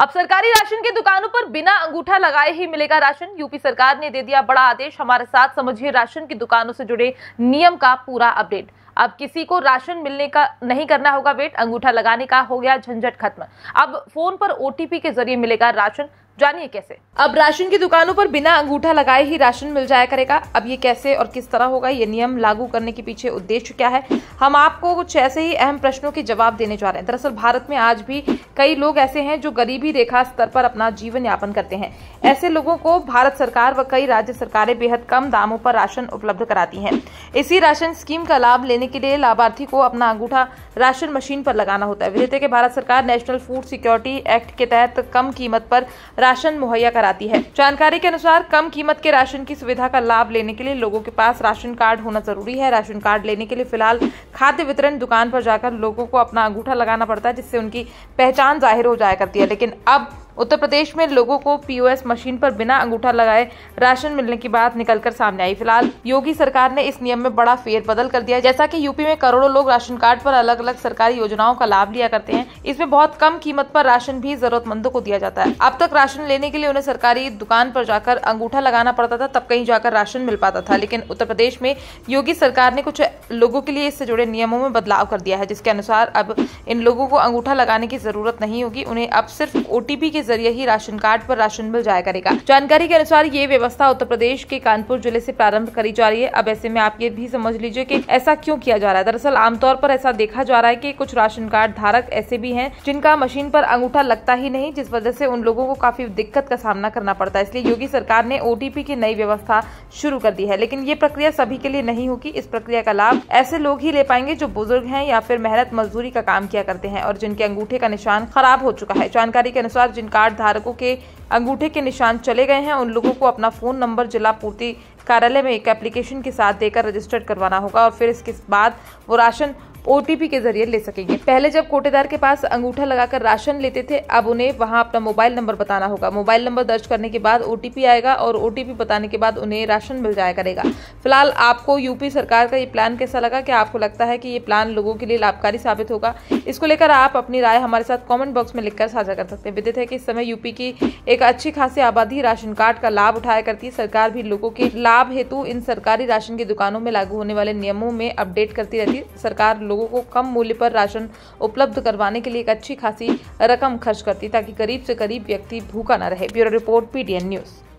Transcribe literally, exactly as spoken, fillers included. अब सरकारी राशन की दुकानों पर बिना अंगूठा लगाए ही मिलेगा राशन। यूपी सरकार ने दे दिया बड़ा आदेश। हमारे साथ समझिए राशन की दुकानों से जुड़े नियम का पूरा अपडेट। अब किसी को राशन मिलने का नहीं करना होगा वेट, अंगूठा लगाने का हो गया झंझट खत्म। अब फोन पर ओटीपी के जरिए मिलेगा राशन, जानिए कैसे। अब राशन की दुकानों पर बिना अंगूठा लगाए ही राशन मिल जाया करेगा। अब ये कैसे और किस तरह होगा, ये नियम लागू करने के पीछे उद्देश्य क्या है, हम आपको कुछ ऐसे ही अहम प्रश्नों के जवाब देने जा रहे हैं। दरअसल भारत में आज भी कई लोग ऐसे हैं जो गरीबी रेखा स्तर पर अपना जीवन यापन करते हैं। ऐसे लोगों को भारत सरकार व कई राज्य सरकारें बेहद कम दामों पर राशन उपलब्ध कराती हैं। इसी राशन स्कीम का लाभ लेने के लिए लाभार्थी को अपना अंगूठा राशन मशीन पर लगाना होता है। विदित है कि भारत सरकार नेशनल फूड सिक्योरिटी एक्ट के तहत कम कीमत पर राशन मुहैया कराती है। जानकारी के अनुसार कम कीमत के राशन की सुविधा का लाभ लेने के लिए लोगों के पास राशन कार्ड होना जरूरी है। राशन कार्ड लेने के लिए फिलहाल खाद्य वितरण दुकान पर जाकर लोगों को अपना अंगूठा लगाना पड़ता है, जिससे उनकी पहचान जाहिर हो जाया करती है। लेकिन अब उत्तर प्रदेश में लोगों को पीओएस मशीन पर बिना अंगूठा लगाए राशन मिलने की बात निकलकर सामने आई। फिलहाल योगी सरकार ने इस नियम में बड़ा फेरबदल कर दिया। जैसा कि यूपी में करोड़ों लोग राशन कार्ड पर अलग अलग सरकारी योजनाओं का लाभ लिया करते हैं, इसमें बहुत कम कीमत पर राशन भी जरूरतमंदों को दिया जाता है। अब तक राशन लेने के लिए उन्हें सरकारी दुकान पर जाकर अंगूठा लगाना पड़ता था, तब कहीं जाकर राशन मिल पाता था। लेकिन उत्तर प्रदेश में योगी सरकार ने कुछ लोगों के लिए इससे जुड़े नियमों में बदलाव कर दिया है, जिसके अनुसार अब इन लोगों को अंगूठा लगाने की जरूरत नहीं होगी। उन्हें अब सिर्फ ओटीपी के जरिए ही राशन कार्ड पर राशन मिल जाया करेगा। जानकारी के अनुसार ये व्यवस्था उत्तर प्रदेश के कानपुर जिले से प्रारंभ करी जा रही है। अब ऐसे में आप ये भी समझ लीजिए कि ऐसा क्यों किया जा रहा है। दरअसल आमतौर पर ऐसा देखा जा रहा है कि कुछ राशन कार्ड धारक ऐसे भी हैं जिनका मशीन पर अंगूठा लगता ही नहीं, जिस वजह से उन लोगों को काफी दिक्कत का सामना करना पड़ता है। इसलिए योगी सरकार ने ओटीपी की नई व्यवस्था शुरू कर दी है। लेकिन ये प्रक्रिया सभी के लिए नहीं होगी। इस प्रक्रिया का लाभ ऐसे लोग ही ले पाएंगे जो बुजुर्ग हैं या फिर मेहनत मजदूरी का काम किया करते हैं और जिनके अंगूठे का निशान खराब हो चुका है। जानकारी के अनुसार जिन कार्ड धारकों के अंगूठे के निशान चले गए हैं, उन लोगों को अपना फोन नंबर जिला पूर्ति कार्यालय में एक एप्लीकेशन के साथ देकर रजिस्टर्ड करवाना होगा और फिर इसके बाद वो राशन ओटीपी के जरिए ले सकेंगे। पहले जब कोटेदार के पास अंगूठा लगाकर राशन लेते थे, अब उन्हें वहां अपना मोबाइल नंबर बताना होगा। मोबाइल नंबर दर्ज करने के बाद ओटीपी आएगा और ओटीपी बताने के बाद उन्हें राशन मिल जाया करेगा। फिलहाल आपको यूपी सरकार का ये प्लान कैसा लगा? क्या आपको लगता है कि ये प्लान लोगों के लिए लाभकारी साबित होगा? इसको लेकर आप अपनी राय हमारे साथ कॉमेंट बॉक्स में लिखकर साझा कर सकते हैं। विदित है कि इस समय यूपी की एक अच्छी खासी आबादी राशन कार्ड का लाभ उठाया करती है। सरकार भी लोगों के लाभ हेतु इन सरकारी राशन की दुकानों में लागू होने वाले नियमों में अपडेट करती रहती है। सरकार लोगों को कम मूल्य पर राशन उपलब्ध करवाने के लिए एक अच्छी खासी रकम खर्च करती ताकि गरीब से गरीब व्यक्ति भूखा न रहे। Bureau report PDN news.